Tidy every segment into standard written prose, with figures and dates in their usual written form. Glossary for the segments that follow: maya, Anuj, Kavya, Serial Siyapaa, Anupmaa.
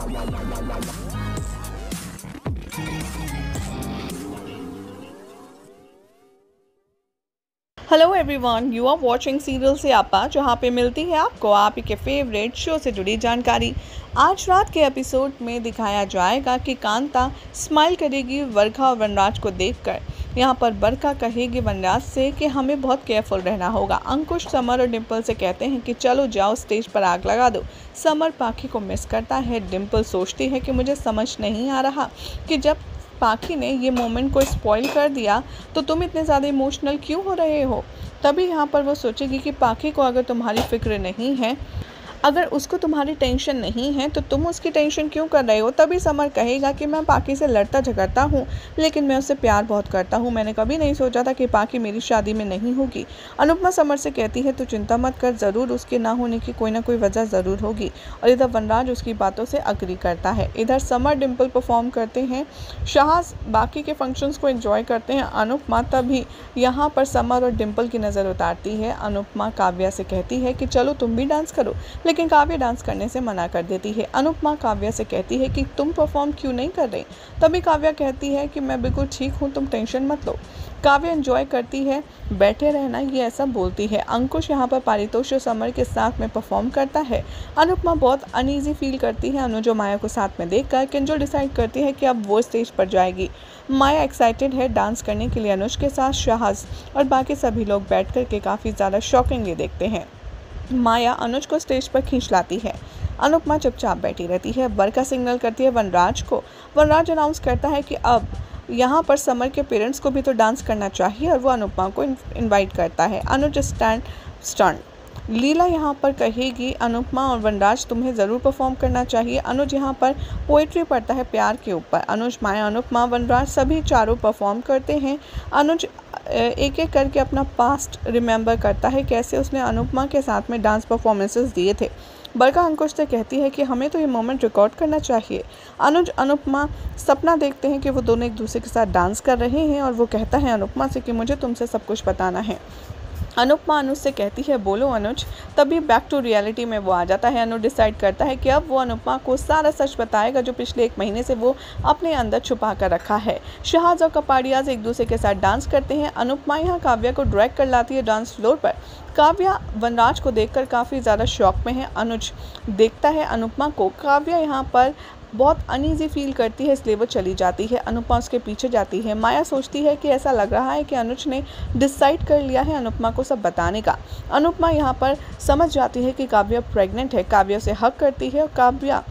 Hello everyone, you are watching serial Siyapa, जहाँ पे मिलती है आपको आपके फेवरेट शो से जुड़ी जानकारी। आज रात के एपिसोड में दिखाया जाएगा कि कांता स्माइल करेगी वर्खा और वनराज को देखकर। यहाँ पर वर्खा कहेगी वनराज से कि हमें बहुत केयरफुल रहना होगा। अंकुश समर और डिम्पल से कहते हैं कि चलो जाओ स्टेज पर आग लगा दो। समर पाखी को मिस करता है। डिम्पल सोचती है कि मुझे समझ नहीं आ रहा कि जब पाखी ने ये मोमेंट को स्पॉइल कर दिया तो तुम इतने ज़्यादा इमोशनल क्यों हो रहे हो। तभी यहाँ पर वो सोचेगी कि पाखी को अगर तुम्हारी फिक्र नहीं है, अगर उसको तुम्हारी टेंशन नहीं है तो तुम उसकी टेंशन क्यों कर रहे हो। तभी समर कहेगा कि मैं पाखी से लड़ता झगड़ता हूँ लेकिन मैं उससे प्यार बहुत करता हूँ। मैंने कभी नहीं सोचा था कि पाखी मेरी शादी में नहीं होगी। अनुपमा समर से कहती है तो चिंता मत कर, ज़रूर उसके ना होने की कोई ना कोई वजह ज़रूर होगी। और इधर वनराज उसकी बातों से अग्री करता है। इधर समर डिम्पल परफॉर्म करते हैं, शाहज़ बाकी के फंक्शंस को एंजॉय करते हैं। अनुपमा तभी यहाँ पर समर और डिम्पल की नज़र उतारती है। अनुपमा काव्या से कहती है कि चलो तुम भी डांस करो, लेकिन काव्या डांस करने से मना कर देती है। अनुपमा काव्या से कहती है कि तुम परफॉर्म क्यों नहीं कर रही। तभी काव्या कहती है कि मैं बिल्कुल ठीक हूँ, तुम टेंशन मत लो। काव्या एंजॉय करती है, बैठे रहना ये ऐसा बोलती है। अंकुश यहाँ पर पारितोष और समर के साथ में परफॉर्म करता है। अनुपमा बहुत अनईजी फील करती है अनुज और माया को साथ में देखकर। किंजल डिसाइड करती है कि अब वो स्टेज पर जाएगी। माया एक्साइटेड है डांस करने के लिए अनुज के साथ। शाहज़ और बाकी सभी लोग बैठ कर के काफ़ी ज़्यादा शॉकिंगली देखते हैं। माया अनुज को स्टेज पर खींच लाती है। अनुपमा चुपचाप बैठी रहती है। वर्खा सिग्नल करती है वनराज को। वनराज अनाउंस करता है कि अब यहाँ पर समर के पेरेंट्स को भी तो डांस करना चाहिए और वो अनुपमा को इनवाइट करता है। अनुज स्टंट। लीला यहाँ पर कहेगी अनुपमा और वनराज तुम्हें ज़रूर परफॉर्म करना चाहिए। अनुज यहाँ पर पोइट्री पढ़ता है प्यार के ऊपर। अनुज, माया, अनुपमा, वनराज सभी चारों परफॉर्म करते हैं। अनुज एक एक करके अपना पास्ट रिमेंबर करता है, कैसे उसने अनुपमा के साथ में डांस परफॉर्मेंसेस दिए थे। वर्खा अंकुश से कहती है कि हमें तो ये मोमेंट रिकॉर्ड करना चाहिए। अनुज, अनुपमा सपना देखते हैं कि वो दोनों एक दूसरे के साथ डांस कर रहे हैं और वो कहता है अनुपमा से कि मुझे तुमसे सब कुछ बताना है। अनुपमा अनुज से कहती है बोलो अनुज। तभी बैक टू रियलिटी में वो आ जाता है। अनुज डिसाइड करता है कि अब वो अनुपमा को सारा सच बताएगा जो पिछले एक महीने से वो अपने अंदर छुपा कर रखा है। शाहज़ और कपाड़ियाज एक दूसरे के साथ डांस करते हैं। अनुपमा यहाँ काव्या को ड्रैग कर लाती है डांस फ्लोर पर। काव्या वनराज को देखकर काफ़ी ज़्यादा शॉक में है। अनुज देखता है अनुपमा को। काव्या यहाँ पर बहुत अनईजी फील करती है, इसलिए वो चली जाती है। अनुपमा उसके पीछे जाती है। माया सोचती है कि ऐसा लग रहा है कि अनुज ने डिसाइड कर लिया है अनुपमा को सब बताने का। अनुपमा यहाँ पर समझ जाती है कि काव्या प्रेग्नेंट है। काव्या उसे हग करती है और काव्या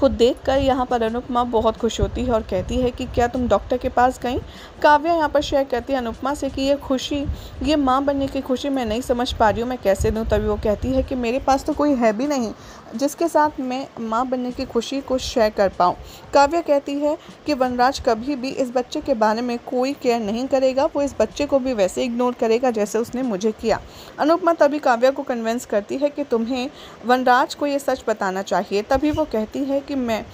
को देखकर यहाँ पर अनुपमा बहुत खुश होती है और कहती है कि क्या तुम डॉक्टर के पास गई। काव्या यहाँ पर शेयर करती है अनुपमा से कि ये माँ बनने की खुशी मैं नहीं समझ पा रही हूँ, मैं कैसे दूँ। तभी वो कहती है कि मेरे पास तो कोई है भी नहीं जिसके साथ मैं माँ बनने की खुशी को शेयर कर पाऊँ। काव्या कहती है कि वनराज कभी भी इस बच्चे के बारे में कोई केयर नहीं करेगा, वो इस बच्चे को भी वैसे इग्नोर करेगा जैसे उसने मुझे किया। अनुपमा तभी काव्या को कन्विंस करती है कि तुम्हें वनराज को ये सच बताना चाहिए। तभी वो कहती है कि मैं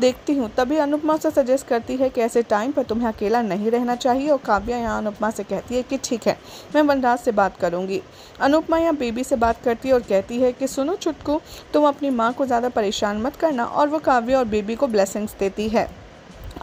देखती हूँ। तभी अनुपमा उसे सजेस्ट करती है कि ऐसे टाइम पर तुम्हें अकेला नहीं रहना चाहिए। और काव्या यहाँ अनुपमा से कहती है कि ठीक है, मैं वनराज से बात करूँगी। अनुपमा यहाँ बेबी से बात करती है और कहती है कि सुनो चुटकू, तुम अपनी माँ को ज़्यादा परेशान मत करना। और वो काव्या और बेबी को ब्लेसिंग्स देती है।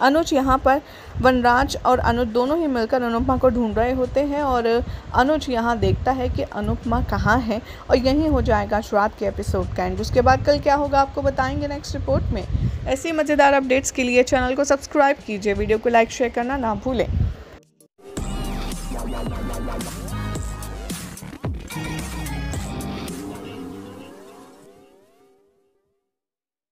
अनुज यहाँ पर वनराज और अनुज दोनों ही मिलकर अनुपमा को ढूंढ रहे होते हैं और अनुज यहाँ देखता है कि अनुपमा कहाँ है। और यही हो जाएगा आज रात के एपिसोड का एंड। उसके बाद कल क्या होगा आपको बताएंगे नेक्स्ट रिपोर्ट में। ऐसे ही मज़ेदार अपडेट्स के लिए चैनल को सब्सक्राइब कीजिए, वीडियो को लाइक शेयर करना ना भूलें।